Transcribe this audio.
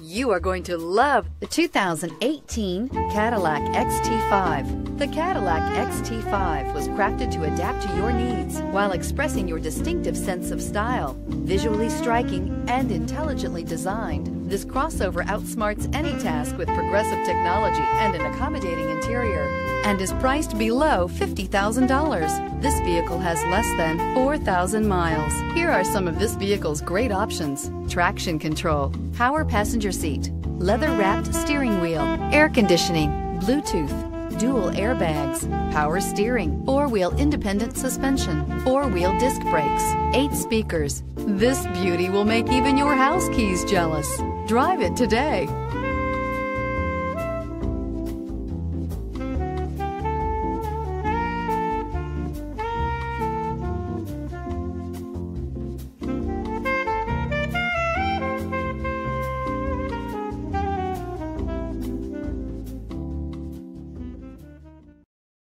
You are going to love the 2018 Cadillac XT5. The Cadillac XT5 was crafted to adapt to your needs while expressing your distinctive sense of style. Visually striking and intelligently designed, this crossover outsmarts any task with progressive technology and an accommodating interior, and is priced below $50,000. This vehicle has less than 4,000 miles. Here are some of this vehicle's great options: traction control, power passenger seat, leather-wrapped steering wheel, air conditioning, Bluetooth, dual airbags, power steering, four-wheel independent suspension, four-wheel disc brakes, 8 speakers. This beauty will make even your house keys jealous. Drive it today.